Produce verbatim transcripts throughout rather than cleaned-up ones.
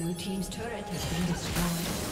Blue team's turret has been destroyed.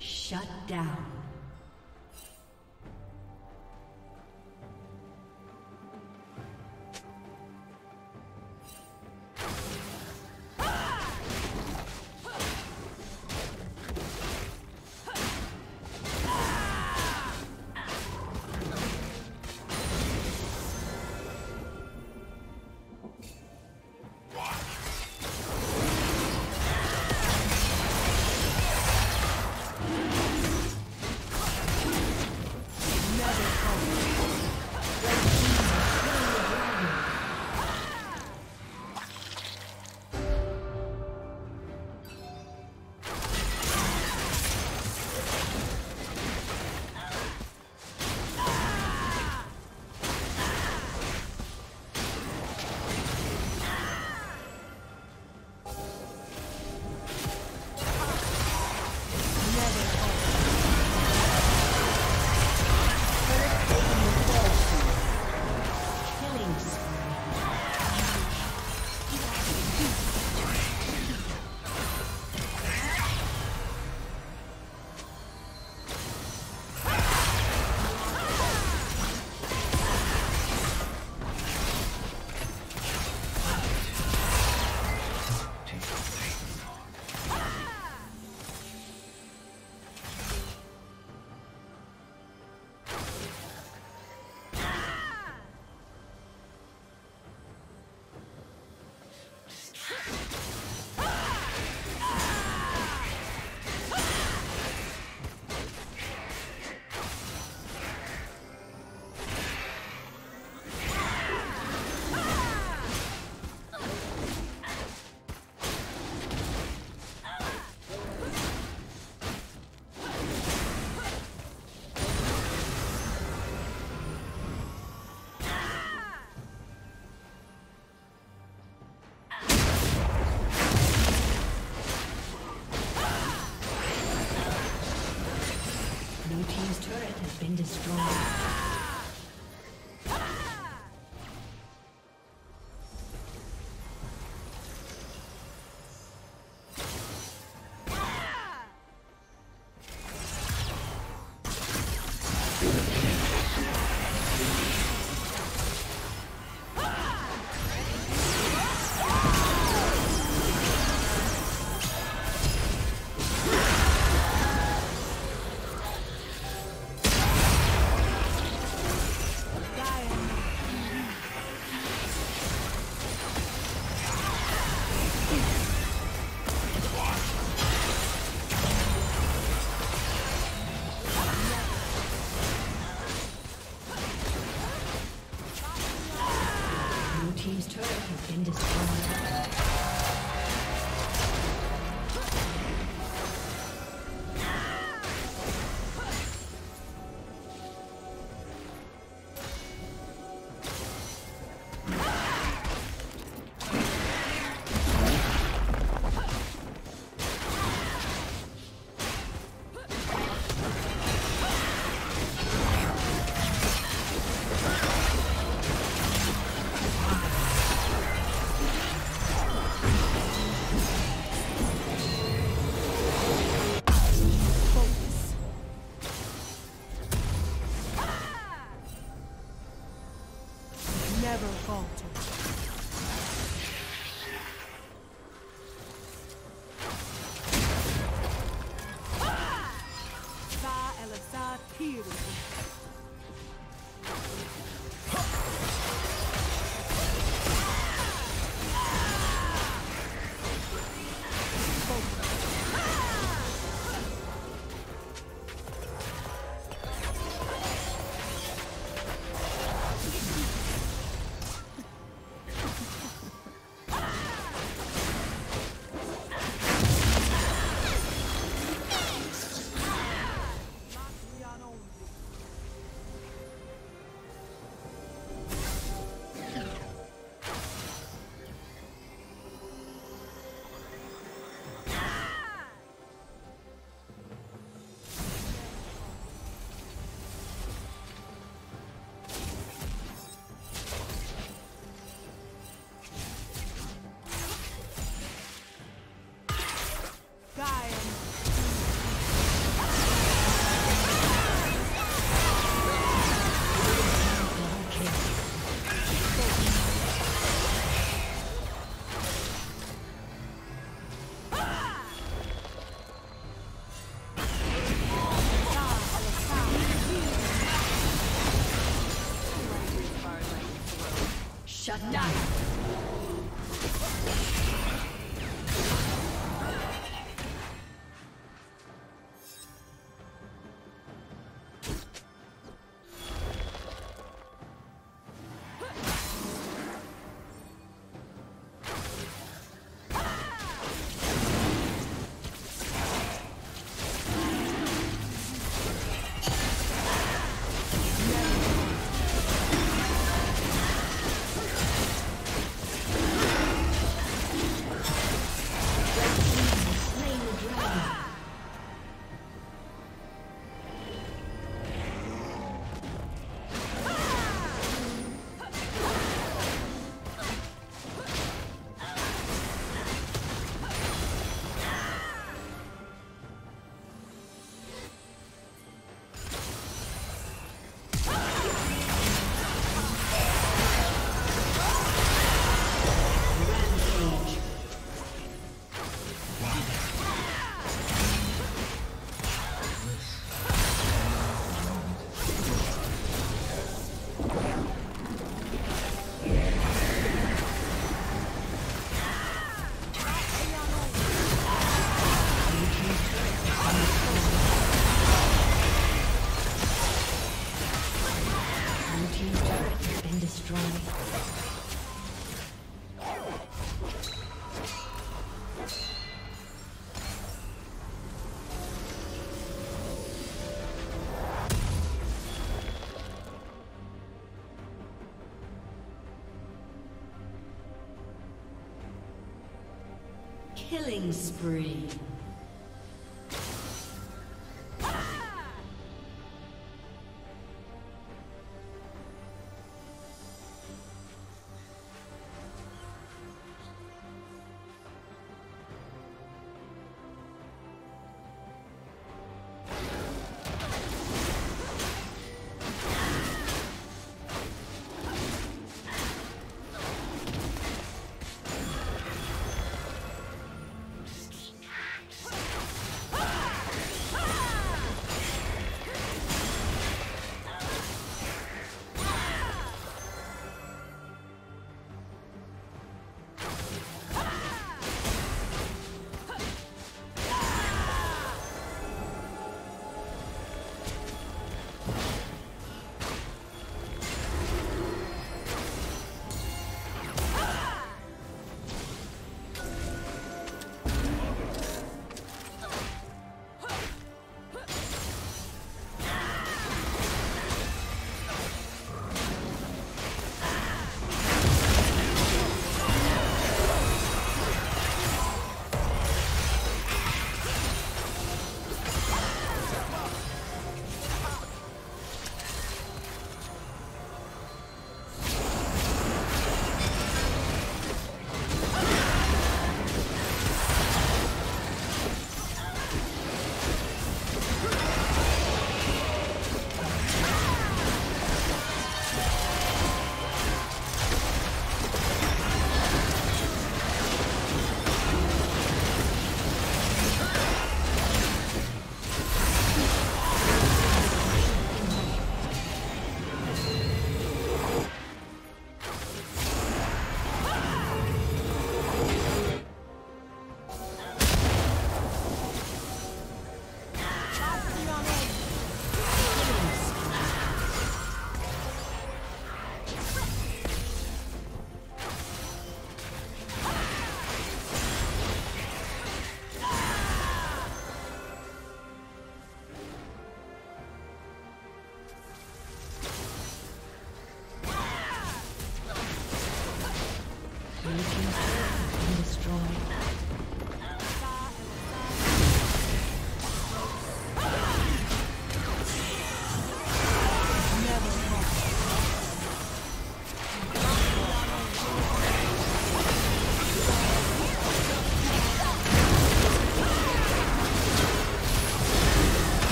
Shut down. has been destroyed. Shut down. Killing spree.